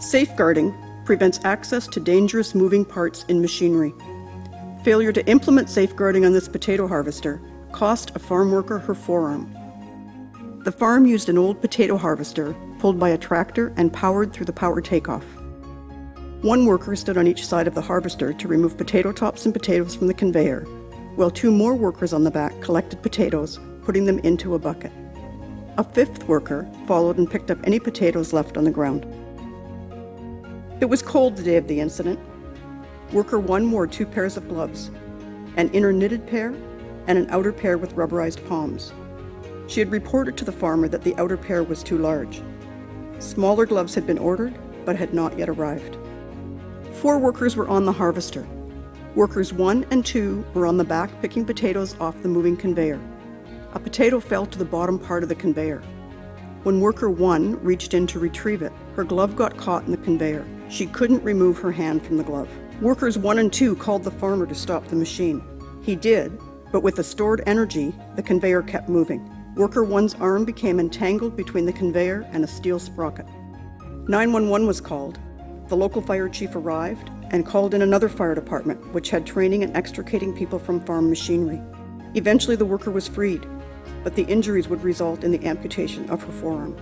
Safeguarding prevents access to dangerous moving parts in machinery. Failure to implement safeguarding on this potato harvester cost a farm worker her forearm. The farm used an old potato harvester pulled by a tractor and powered through the power takeoff. One worker stood on each side of the harvester to remove potato tops and potatoes from the conveyor, while two more workers on the back collected potatoes, putting them into a bucket. A fifth worker followed and picked up any potatoes left on the ground. It was cold the day of the incident. Worker 1 wore 2 pairs of gloves, an inner knitted pair and an outer pair with rubberized palms. She had reported to the farmer that the outer pair was too large. Smaller gloves had been ordered, but had not yet arrived. 4 workers were on the harvester. Workers 1 and 2 were on the back picking potatoes off the moving conveyor. A potato fell to the bottom part of the conveyor. When worker 1 reached in to retrieve it, her glove got caught in the conveyor. She couldn't remove her hand from the glove. Workers 1 and 2 called the farmer to stop the machine. He did, but with the stored energy, the conveyor kept moving. Worker 1's arm became entangled between the conveyor and a steel sprocket. 911 was called. The local fire chief arrived and called in another fire department, which had training in extricating people from farm machinery. Eventually, the worker was freed, but the injuries would result in the amputation of her forearm.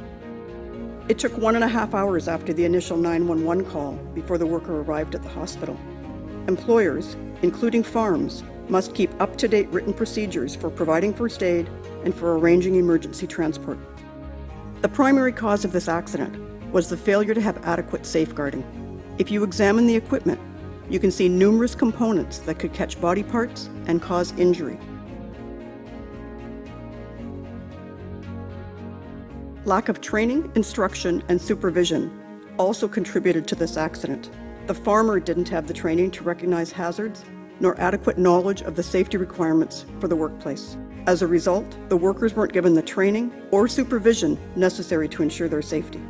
It took 1.5 hours after the initial 911 call before the worker arrived at the hospital. Employers, including farms, must keep up-to-date written procedures for providing first aid and for arranging emergency transport. The primary cause of this accident was the failure to have adequate safeguarding. If you examine the equipment, you can see numerous components that could catch body parts and cause injury. Lack of training, instruction, and supervision also contributed to this accident. The farmer didn't have the training to recognize hazards, nor adequate knowledge of the safety requirements for the workplace. As a result, the workers weren't given the training or supervision necessary to ensure their safety.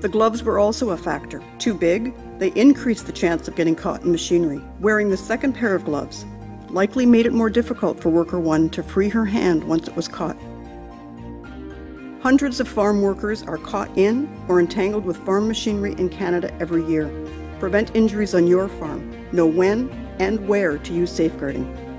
The gloves were also a factor. Too big, they increased the chance of getting caught in machinery. Wearing the second pair of gloves likely made it more difficult for worker 1 to free her hand once it was caught. Hundreds of farm workers are caught in or entangled with farm machinery in Canada every year. Prevent injuries on your farm. Know when and where to use safeguarding.